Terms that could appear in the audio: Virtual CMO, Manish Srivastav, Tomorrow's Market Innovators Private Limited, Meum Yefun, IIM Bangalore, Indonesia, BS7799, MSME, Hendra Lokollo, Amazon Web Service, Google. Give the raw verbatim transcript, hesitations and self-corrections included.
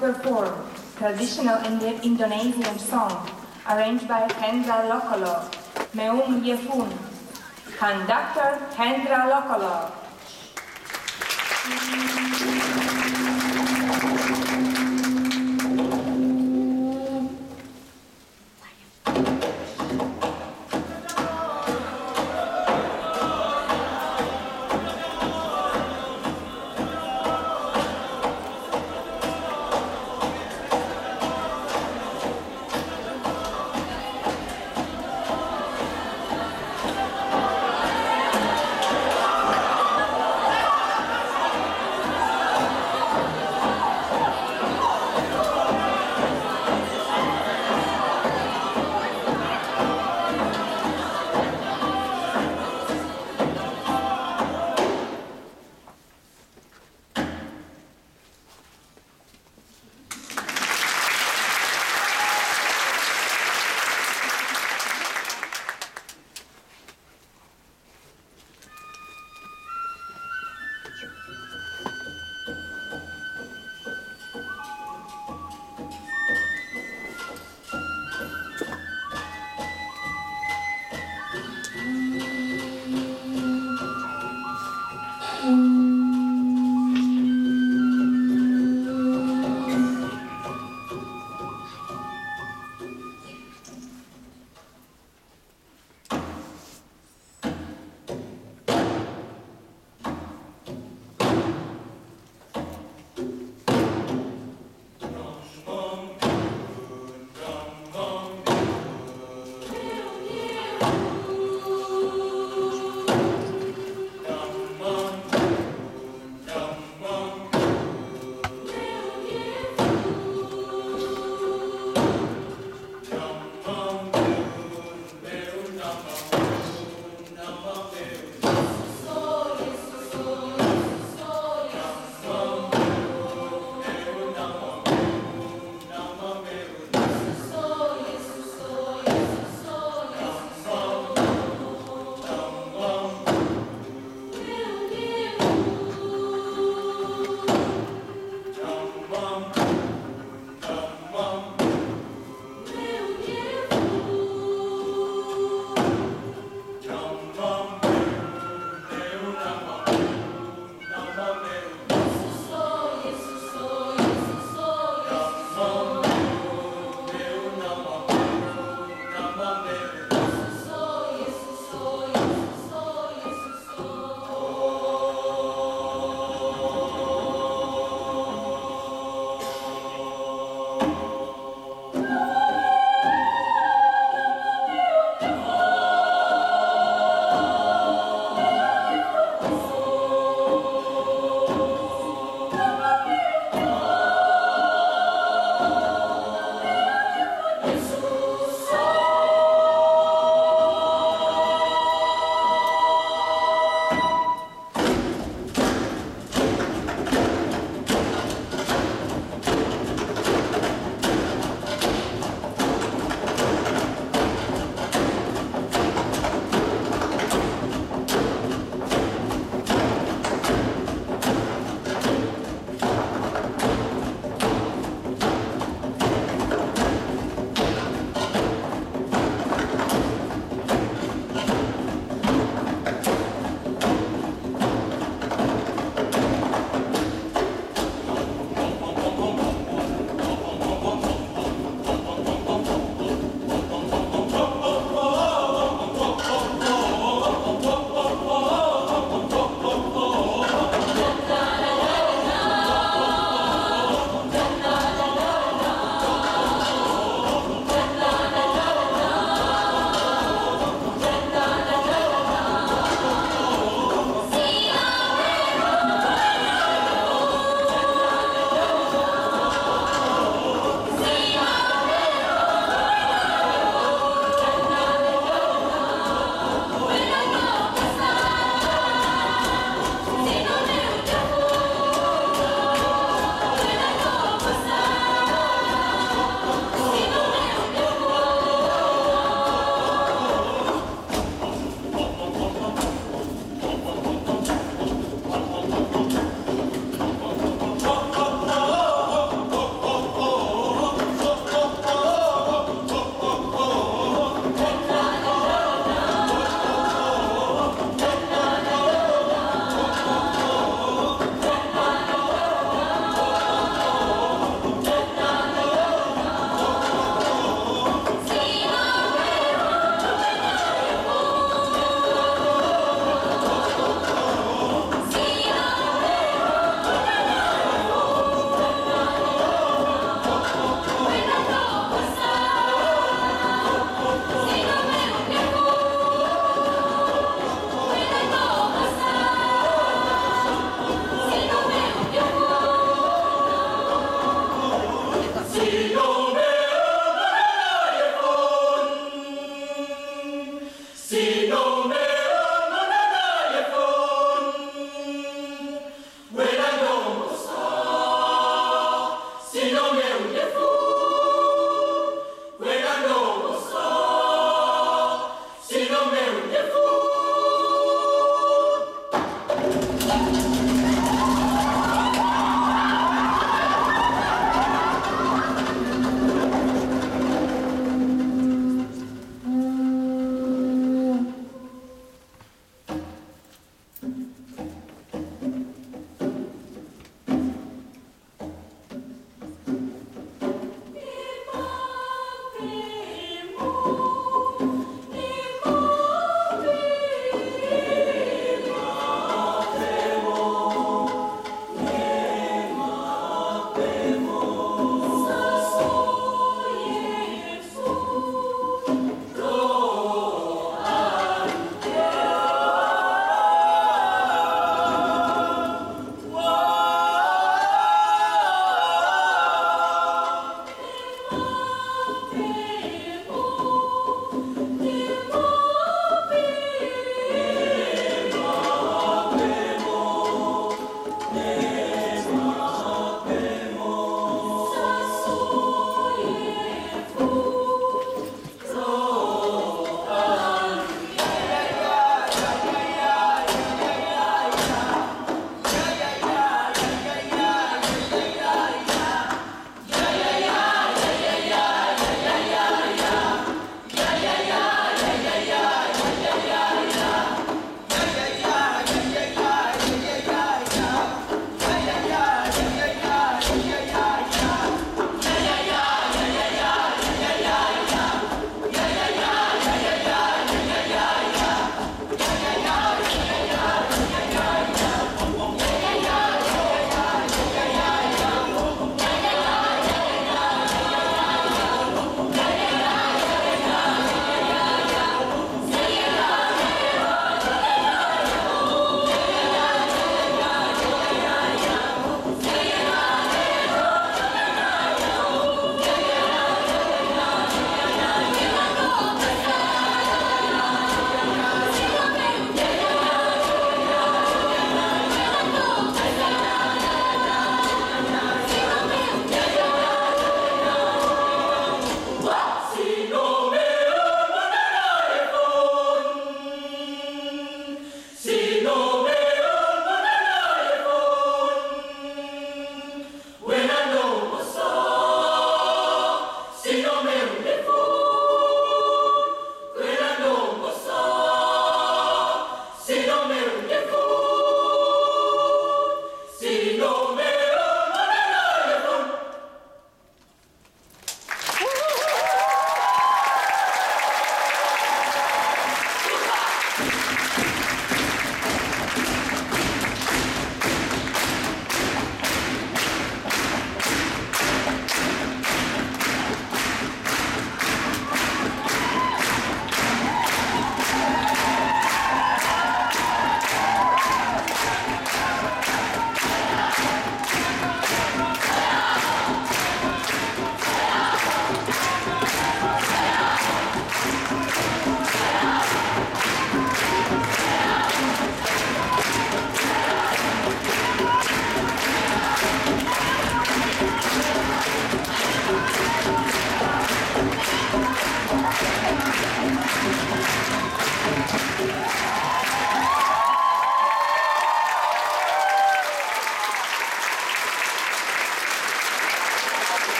perform traditional Indonesian song arranged by Hendra Lokollo, Meum Yefun, conductor Hendra Lokollo.